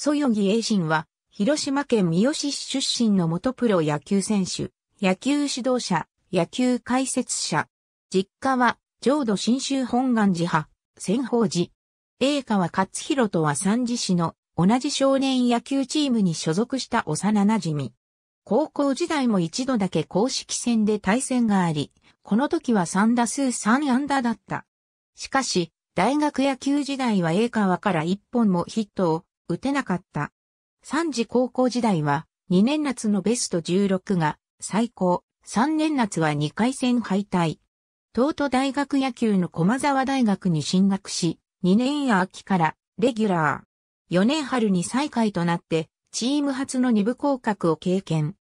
曽與義栄真は、広島県三次市出身の元プロ野球選手、野球指導者、野球解説者。実家は、浄土真宗本願寺派、専法寺。栄川勝弘とは三次市の同じ少年野球チームに所属した幼馴染。高校時代も一度だけ公式戦で対戦があり、この時は3打数3安打だった。しかし、大学野球時代は栄川から一本もヒットを打てなかった。三次高校時代は2年夏のベスト16が最高、3年夏は2回戦敗退。東都大学野球の駒沢大学に進学し、2年秋からレギュラー。4年春に最下位となって、チーム初の2部降格を経験。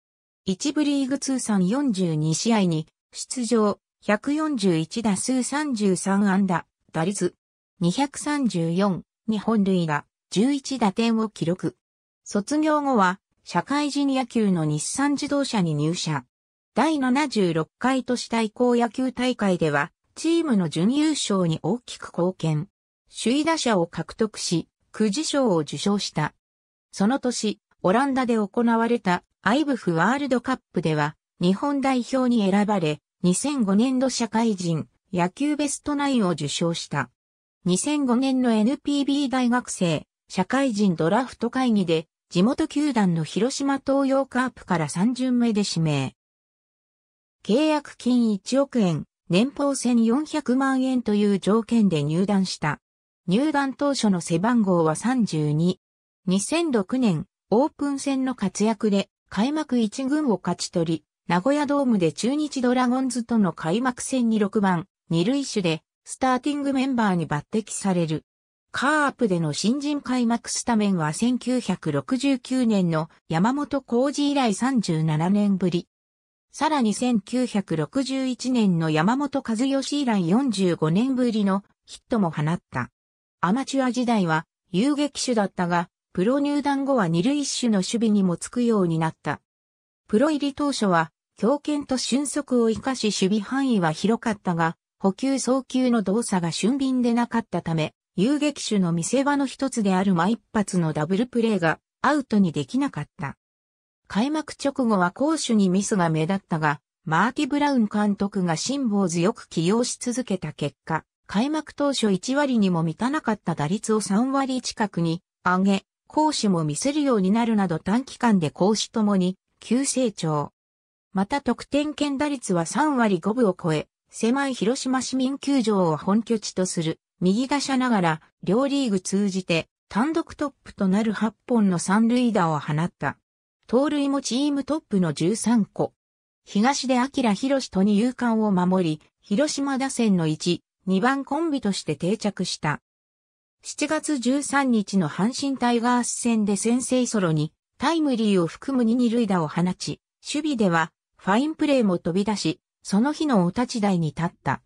1部リーグ通算42試合に出場、141打数33安打、打率234、2本塁打。11打点を記録。卒業後は、社会人野球の日産自動車に入社。第76回都市対抗野球大会では、チームの準優勝に大きく貢献。首位打者を獲得し、久慈賞を受賞した。その年、オランダで行われたIBFワールドカップでは、日本代表に選ばれ、2005年度社会人野球ベストナインを受賞した。2005年の NPB 大学生。社会人ドラフト会議で地元球団の広島東洋カープから3巡目で指名。契約金1億円、年俸1400万円という条件で入団した。入団当初の背番号は32。2006年、オープン戦の活躍で開幕1軍を勝ち取り、名古屋ドームで中日ドラゴンズとの開幕戦に6番、2塁手でスターティングメンバーに抜擢される。カープでの新人開幕スタメンは1969年の山本浩二以来37年ぶり。さらに1961年の山本和義以来45年ぶりのヒットも放った。アマチュア時代は遊撃手だったが、プロ入団後は二塁手の守備にもつくようになった。プロ入り当初は強肩と俊足を生かし守備範囲は広かったが、捕球送球の動作が俊敏でなかったため、遊撃手の見せ場の一つである間一髪のダブルプレーがアウトにできなかった。開幕直後は攻守にミスが目立ったが、マーティ・ブラウン監督が辛抱強く起用し続けた結果、開幕当初1割にも満たなかった打率を3割近くに上げ、攻守も見せるようになるなど短期間で攻守ともに急成長。また得点圏打率は3割5分を超え、狭い広島市民球場を本拠地とする。右打者ながら、両リーグ通じて単独トップとなる8本の三塁打を放った。盗塁もチームトップの13個。東出晃弘と二遊間を守り、広島打線の1、2番コンビとして定着した。7月13日の阪神タイガース戦で先制ソロにタイムリーを含む二塁打を放ち、守備ではファインプレーも飛び出し、その日のお立ち台に立った。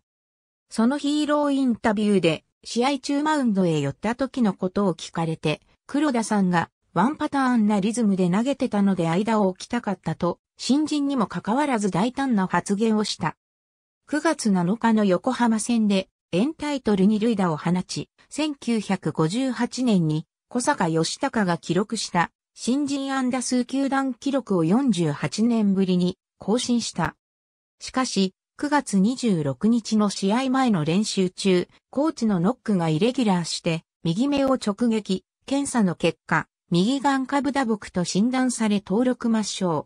そのヒーローインタビューで、試合中マウンドへ寄った時のことを聞かれて、黒田さんがワンパターンなリズムで投げてたので間を置きたかったと、新人にもかかわらず大胆な発言をした。9月7日の横浜戦で、遠タイトル二塁打を放ち、1958年に小坂義孝が記録した、新人安打数球団記録を48年ぶりに更新した。しかし、9月26日の試合前の練習中、コーチのノックがイレギュラーして、右目を直撃、検査の結果、右眼下部打撲と診断され登録抹消。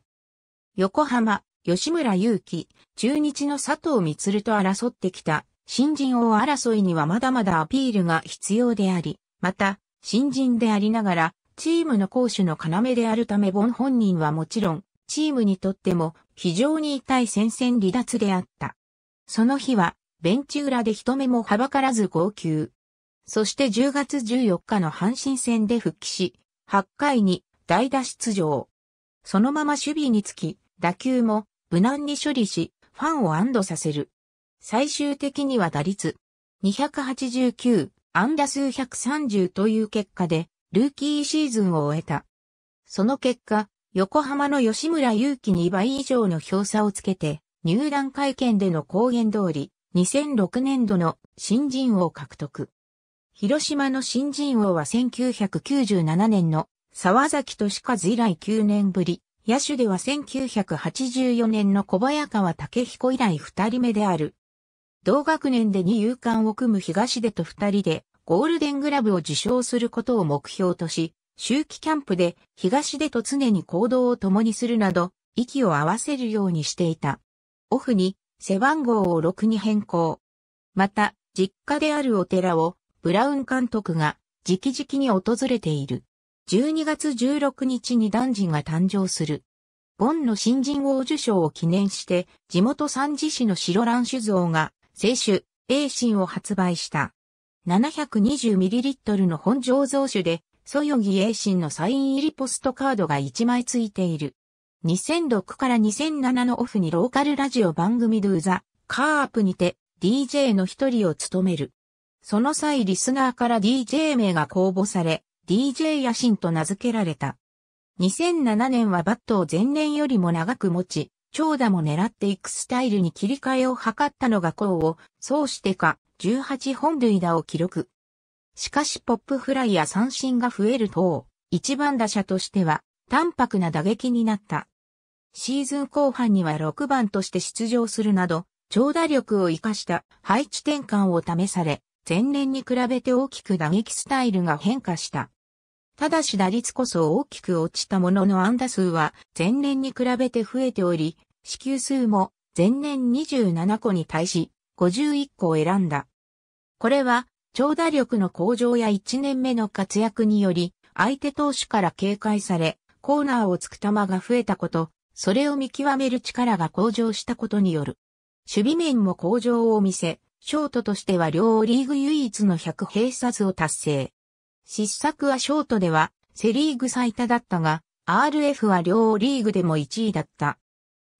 横浜、吉村勇樹、中日の佐藤満と争ってきた、新人王争いにはまだまだアピールが必要であり、また、新人でありながら、チームの攻守の要であるため本人はもちろん、チームにとっても非常に痛い戦線離脱であった。その日はベンチ裏で人目もはばからず号泣。そして10月14日の阪神戦で復帰し、8回に代打出場。そのまま守備につき、打球も無難に処理し、ファンを安堵させる。最終的には打率289、安打数130という結果で、ルーキーシーズンを終えた。その結果、横浜の吉村勇樹に2倍以上の票差をつけて、入団会見での公言通り、2006年度の新人王獲得。広島の新人王は1997年の沢崎利和以来9年ぶり、野手では1984年の小早川武彦以来2人目である。同学年で2遊間を組む東出と2人でゴールデングラブを受賞することを目標とし、秋季キャンプで東出と常に行動を共にするなど、息を合わせるようにしていた。オフに背番号を6に変更。また、実家であるお寺をブラウン監督が直々に訪れている。12月16日に男児が誕生する。ボンの新人王受賞を記念して、地元三次市の白蘭酒造が、清酒、栄心を発売した。720ml の本醸造酒で、そよぎ栄心のサイン入りポストカードが1枚ついている。2006から2007のオフにローカルラジオ番組ドゥーザ・カープにて DJ の一人を務める。その際リスナーから DJ 名が公募され、DJ 野心と名付けられた。2007年はバットを前年よりも長く持ち、長打も狙っていくスタイルに切り替えを図ったのが功を奏してか、18本塁打を記録。しかしポップフライや三振が増えると、一番打者としては淡白な打撃になった。シーズン後半には6番として出場するなど、長打力を生かした配置転換を試され、前年に比べて大きく打撃スタイルが変化した。ただし打率こそ大きく落ちたものの安打数は前年に比べて増えており、四球数も前年27個に対し51個を選んだ。これは、長打力の向上や1年目の活躍により、相手投手から警戒され、コーナーを突く球が増えたこと、それを見極める力が向上したことによる。守備面も向上を見せ、ショートとしては両リーグ唯一の100併殺を達成。失策はショートではセリーグ最多だったが、RF は両リーグでも1位だった。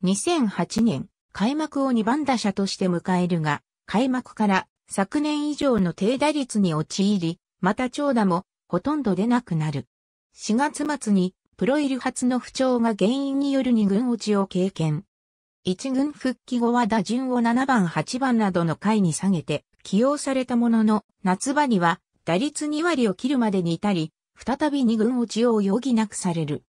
2008年、開幕を2番打者として迎えるが、開幕から、昨年以上の低打率に陥り、また長打もほとんど出なくなる。4月末にプロ入り初の不調が原因による2軍落ちを経験。1軍復帰後は打順を7番8番などの下位に下げて起用されたものの、夏場には打率2割を切るまでに至り、再び2軍落ちを余儀なくされる。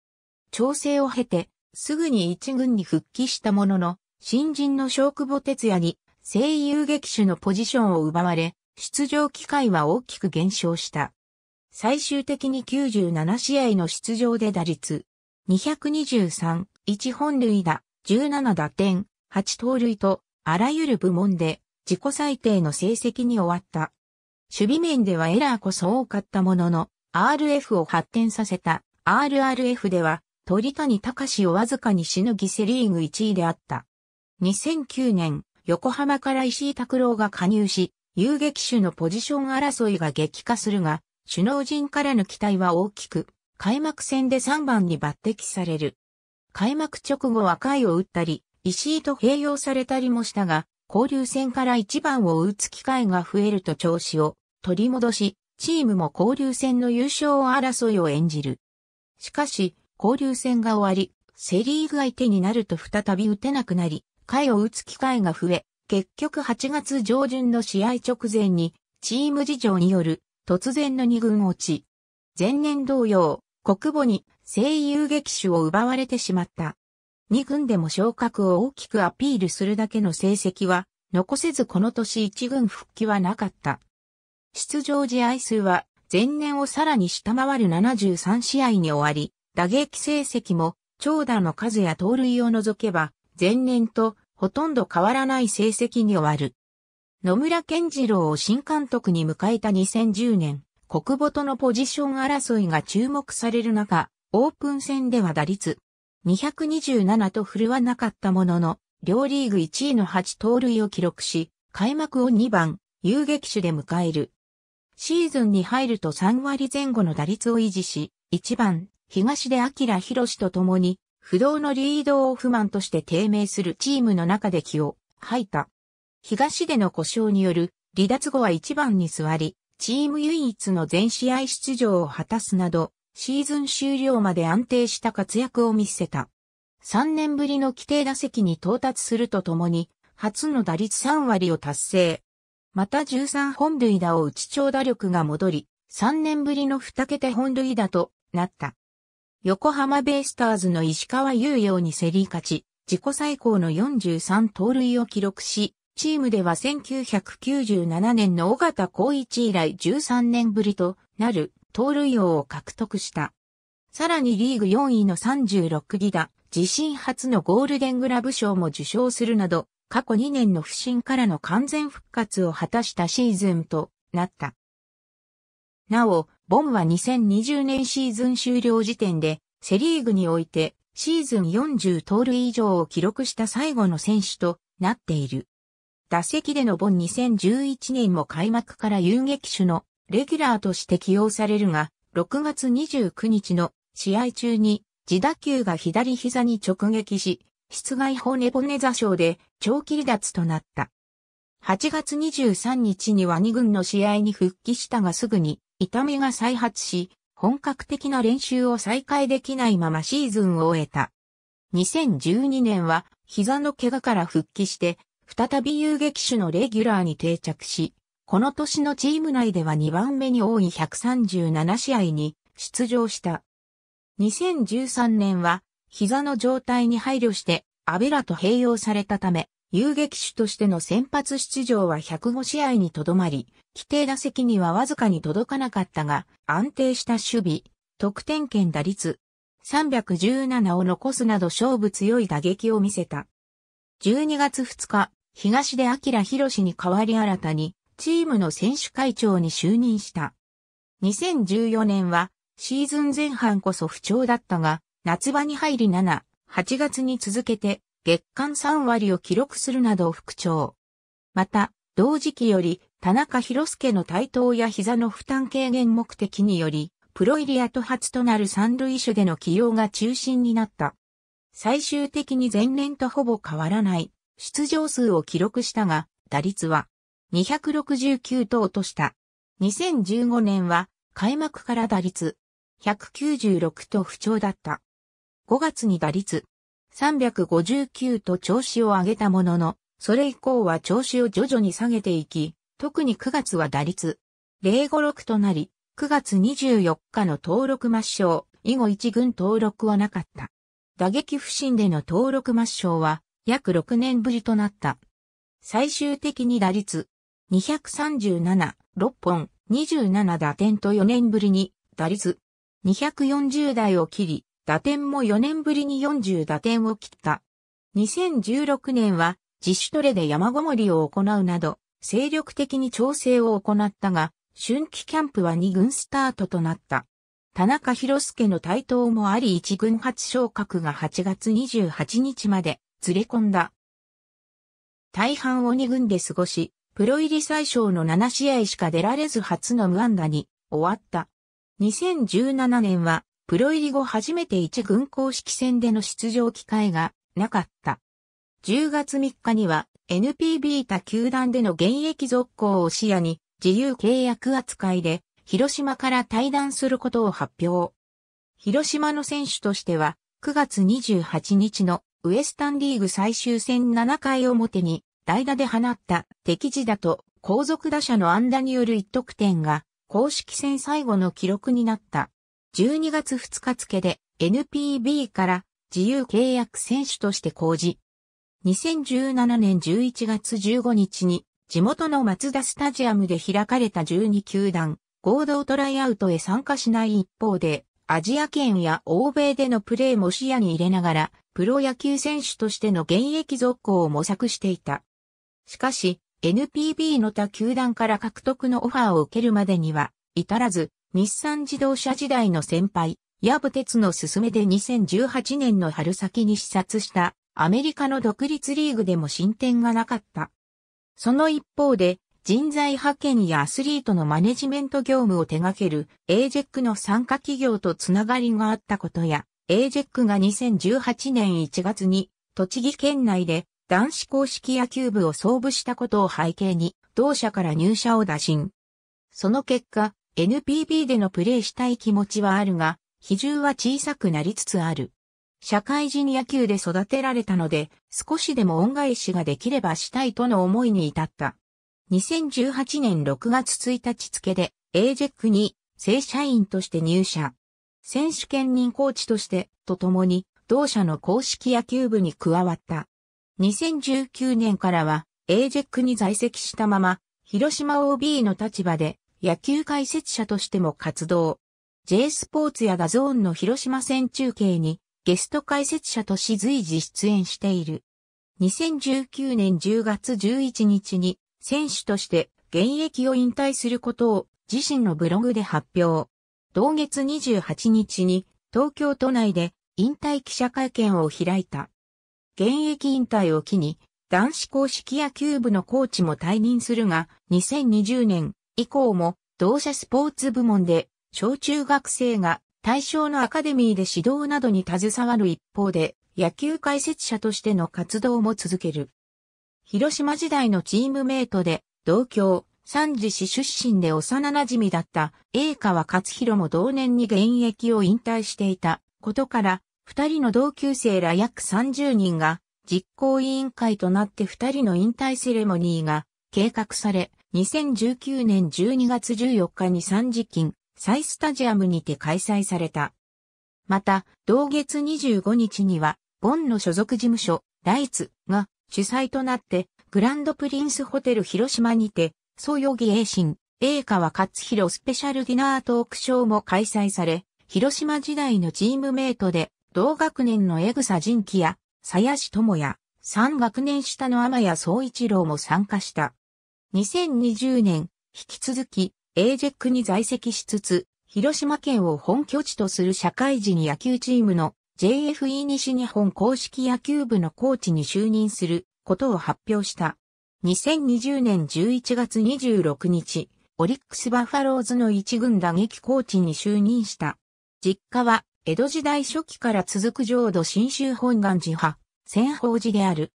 調整を経てすぐに1軍に復帰したものの、新人の小久保哲也に、正遊撃手のポジションを奪われ、出場機会は大きく減少した。最終的に97試合の出場で打率223、1本塁打、17打点、8盗塁と、あらゆる部門で自己最低の成績に終わった。守備面ではエラーこそ多かったものの、RF を発展させた RRF では、鳥谷敬をわずかにしのぎセリーグ1位であった。2009年、横浜から石井拓郎が加入し、遊撃手のポジション争いが激化するが、首脳陣からの期待は大きく、開幕戦で3番に抜擢される。開幕直後は下位を打ったり、石井と併用されたりもしたが、交流戦から1番を打つ機会が増えると調子を取り戻し、チームも交流戦の優勝争いを演じる。しかし、交流戦が終わり、セリーグ相手になると再び打てなくなり、下位を打つ機会が増え、結局8月上旬の試合直前に、チーム事情による突然の2軍落ち。前年同様、小久保に正遊撃手を奪われてしまった。2軍でも昇格を大きくアピールするだけの成績は残せず、この年1軍復帰はなかった。出場試合数は前年をさらに下回る73試合に終わり、打撃成績も長打の数や盗塁を除けば、前年とほとんど変わらない成績に終わる。野村健次郎を新監督に迎えた2010年、小久保とのポジション争いが注目される中、オープン戦では打率227と振るわなかったものの、両リーグ1位の8盗塁を記録し、開幕を2番、遊撃手で迎える。シーズンに入ると3割前後の打率を維持し、1番、東出彰弘と共に、不動のリードオフマンとして低迷するチームの中で気を吐いた。東出の故障による離脱後は1番に座り、チーム唯一の全試合出場を果たすなど、シーズン終了まで安定した活躍を見せた。3年ぶりの規定打席に到達するとともに、初の打率3割を達成。また13本塁打を打ち長打力が戻り、3年ぶりの2桁本塁打となった。横浜ベイスターズの石川裕洋に競り勝ち、自己最高の43盗塁を記録し、チームでは1997年の尾形浩一以来13年ぶりとなる盗塁王を獲得した。さらにリーグ4位の36犠打、自身初のゴールデングラブ賞も受賞するなど、過去2年の不振からの完全復活を果たしたシーズンとなった。なお、ボンは2020年シーズン終了時点で、セリーグにおいてシーズン40盗塁以上を記録した最後の選手となっている。打席でのボン2011年も開幕から遊撃手のレギュラーとして起用されるが、6月29日の試合中に自打球が左膝に直撃し、膝蓋骨骨挫傷で長期離脱となった。8月23日には2軍の試合に復帰したがすぐに痛みが再発し、本格的な練習を再開できないままシーズンを終えた。2012年は膝の怪我から復帰して、再び遊撃手のレギュラーに定着し、この年のチーム内では2番目に多い137試合に出場した。2013年は膝の状態に配慮して安倍らと併用されたため、遊撃手としての先発出場は105試合にとどまり、規定打席にはわずかに届かなかったが、安定した守備、得点圏打率、317を残すなど勝負強い打撃を見せた。12月2日、東出彰弘に代わり新たに、チームの選手会長に就任した。2014年は、シーズン前半こそ不調だったが、夏場に入り7、8月に続けて、月間3割を記録するなど復調。また、同時期より田中裕介の台頭や膝の負担軽減目的により、プロ入り後初となる三塁手での起用が中心になった。最終的に前年とほぼ変わらない出場数を記録したが、打率は269ととした。2015年は開幕から打率196と不調だった。5月に打率359と調子を上げたものの、それ以降は調子を徐々に下げていき、特に9月は打率056となり、9月24日の登録抹消以後1軍登録はなかった。打撃不振での登録抹消は約6年ぶりとなった。最終的に打率237、6本、27打点と4年ぶりに打率240台を切り、打点も4年ぶりに40打点を切った。2016年は自主トレで山ごもりを行うなど、精力的に調整を行ったが、春季キャンプは2軍スタートとなった。田中裕介の台頭もあり1軍初昇格が8月28日までずれ込んだ。大半を2軍で過ごし、プロ入り最小の7試合しか出られず初の無安打に終わった。2017年は、プロ入り後初めて1軍公式戦での出場機会がなかった。10月3日には NPB 他球団での現役続行を視野に自由契約扱いで広島から退団することを発表。広島の選手としては9月28日のウエスタンリーグ最終戦7回表に代打で放った敵地打と後続打者の安打による1得点が公式戦最後の記録になった。12月2日付で NPB から自由契約選手として公示。2017年11月15日に地元のマツダスタジアムで開かれた12球団合同トライアウトへ参加しない一方でアジア圏や欧米でのプレーも視野に入れながらプロ野球選手としての現役続行を模索していた。しかし NPB の他球団から獲得のオファーを受けるまでには至らず、日産自動車時代の先輩、矢部哲の勧めで2018年の春先に視察したアメリカの独立リーグでも進展がなかった。その一方で、人材派遣やアスリートのマネジメント業務を手掛ける AJEC の傘下企業とつながりがあったことや、AJEC が2018年1月に栃木県内で男子硬式野球部を創部したことを背景に、同社から入社を打診。その結果、NPB でのプレーしたい気持ちはあるが、比重は小さくなりつつある。社会人野球で育てられたので、少しでも恩返しができればしたいとの思いに至った。2018年6月1日付で、AJEC に正社員として入社。選手兼任コーチとして、と共に、同社の硬式野球部に加わった。2019年からは、AJACに在籍したまま、広島 OB の立場で、野球解説者としても活動。J スポーツやダゾーンの広島戦中継に、ゲスト解説者とし随時出演している。2019年10月11日に、選手として、現役を引退することを自身のブログで発表。同月28日に東京都内で引退記者会見を開いた。現役引退を機に男子硬式野球部のコーチも退任するが2020年以降も同社スポーツ部門で小中学生が対象のアカデミーで指導などに携わる一方で野球解説者としての活動も続ける。広島時代のチームメイトで同郷、三次市出身で幼馴染だった栄川勝弘も同年に現役を引退していたことから、二人の同級生ら約30人が実行委員会となって二人の引退セレモニーが計画され、2019年12月14日に三次近西スタジアムにて開催された。また、同月25日には、ボンの所属事務所、ライツが主催となって、グランドプリンスホテル広島にて、曽よぎ栄心、栄川勝弘スペシャルディナートークショーも開催され、広島時代のチームメイトで、同学年の江草仁紀や、鞘師智也、3学年下の天谷宗一郎も参加した。2020年、引き続き、AJACに在籍しつつ、広島県を本拠地とする社会人野球チームの JFE 西日本硬式野球部のコーチに就任する。ことを発表した。2020年11月26日、オリックスバファローズの一軍打撃コーチに就任した。実家は、江戸時代初期から続く浄土真宗本願寺派、専法寺である。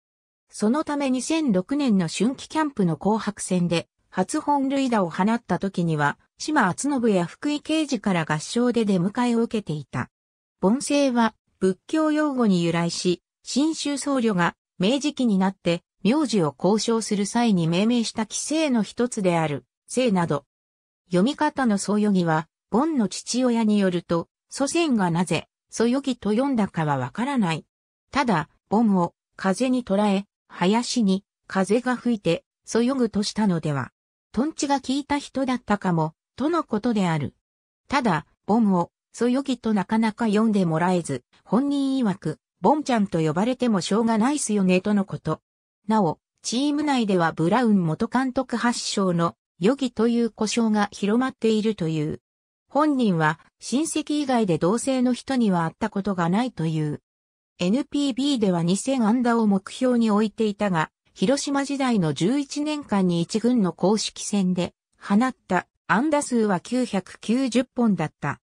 そのため2006年の春季キャンプの紅白戦で、初本塁打を放った時には、島篤信や福井啓二から合唱で出迎えを受けていた。梵声は、仏教用語に由来し、真宗僧侶が、明治期になって、名字を公称する際に命名した規制の一つである、姓など。読み方の曽よぎは、ボンの父親によると、祖先がなぜ、曽よぎと読んだかはわからない。ただ、ボンを風に捉え、林に風が吹いて、そよぐとしたのでは、とんちが効いた人だったかも、とのことである。ただ、ボンをそよぎとなかなか読んでもらえず、本人曰く、ボンちゃんと呼ばれてもしょうがないすよねとのこと。なお、チーム内ではブラウン元監督発祥のよぎという呼称が広まっているという。本人は親戚以外で同性の人には会ったことがないという。NPB では2000安打を目標に置いていたが、広島時代の11年間に一軍の公式戦で放った安打数は990本だった。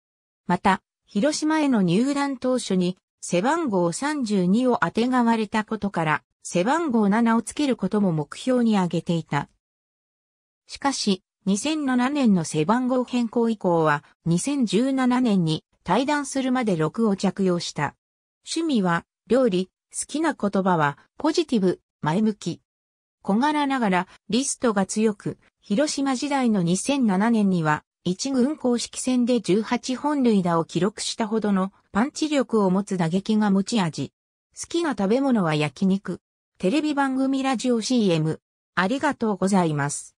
また、広島への入団当初に、背番号32を当てがわれたことから、背番号7をつけることも目標に挙げていた。しかし、2007年の背番号変更以降は、2017年に退団するまで6を着用した。趣味は、料理、好きな言葉は、ポジティブ、前向き。小柄ながら、リストが強く、広島時代の2007年には、一軍公式戦で18本塁打を記録したほどのパンチ力を持つ打撃が持ち味。好きな食べ物は焼肉。テレビ番組ラジオCM。ありがとうございます。